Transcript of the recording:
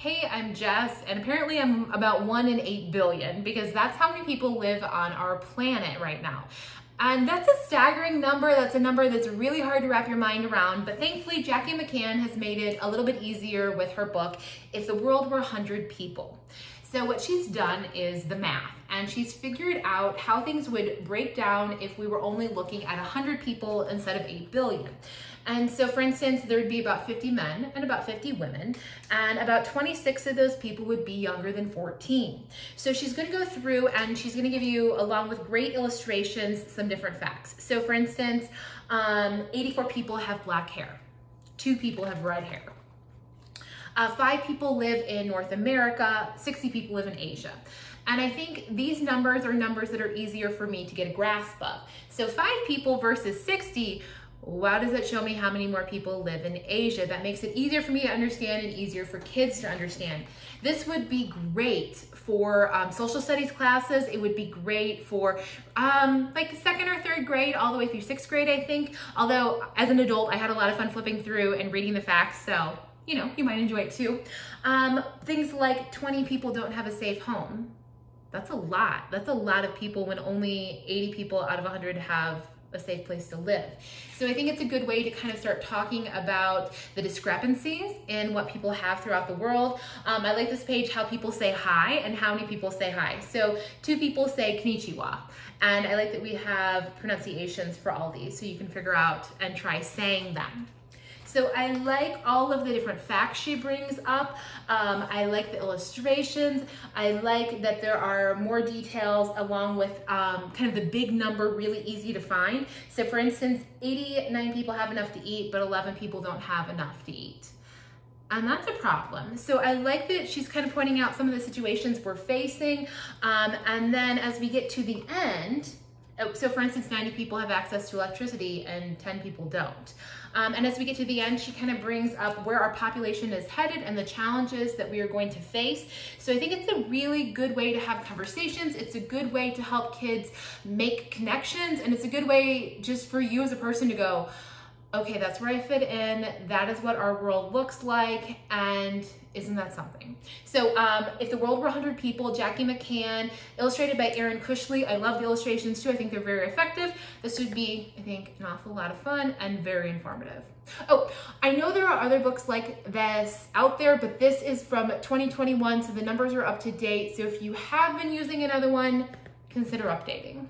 hey, I'm Jess, and apparently I'm about 1 in 8 billion, because that's how many people live on our planet right now. And that's a staggering number. That's a number that's really hard to wrap your mind around. But thankfully, Jackie McCann has made it a little bit easier with her book, If the World Were 100 People. So what she's done is the math, and she's figured out how things would break down if we were only looking at 100 people instead of 8 billion. And so, for instance, there would be about 50 men and about 50 women, and about 26 of those people would be younger than 14. So she's going to go through and she's going to give you, along with great illustrations, some different facts. So, for instance, 84 people have black hair, 2 people have red hair. 5 people live in North America, 60 people live in Asia. And I think these numbers are numbers that are easier for me to get a grasp of. So 5 people versus 60, wow, does that show me how many more people live in Asia? That makes it easier for me to understand and easier for kids to understand. This would be great for social studies classes. It would be great for like 2nd or 3rd grade, all the way through 6th grade, I think. Although as an adult, I had a lot of fun flipping through and reading the facts, so you know, you might enjoy it too. Things like 20 people don't have a safe home. That's a lot. That's a lot of people when only 80 people out of 100 have a safe place to live. So I think it's a good way to kind of start talking about the discrepancies in what people have throughout the world. I like this page, how people say hi and how many people say hi. So 2 people say konnichiwa. And I like that we have pronunciations for all these, so you can figure out and try saying them. So I like all of the different facts she brings up. I like the illustrations. I like that there are more details along with kind of the big number, really easy to find. So for instance, 89 people have enough to eat, but 11 people don't have enough to eat. And that's a problem. So I like that she's kind of pointing out some of the situations we're facing. And then as we get to the end, so for instance, 90 people have access to electricity and 10 people don't. And as we get to the end, she kind of brings up where our population is headed and the challenges that we are going to face. So I think it's a really good way to have conversations. It's a good way to help kids make connections. And it's a good way just for you as a person to go, okay, that's where I fit in. That is what our world looks like. And isn't that something? So If the World Were 100 People, Jackie McCann, illustrated by Aaron Cushley. I love the illustrations too. I think they're very effective. This would be, I think, an awful lot of fun and very informative. Oh, I know there are other books like this out there, but this is from 2021, so the numbers are up to date. So if you have been using another one, consider updating.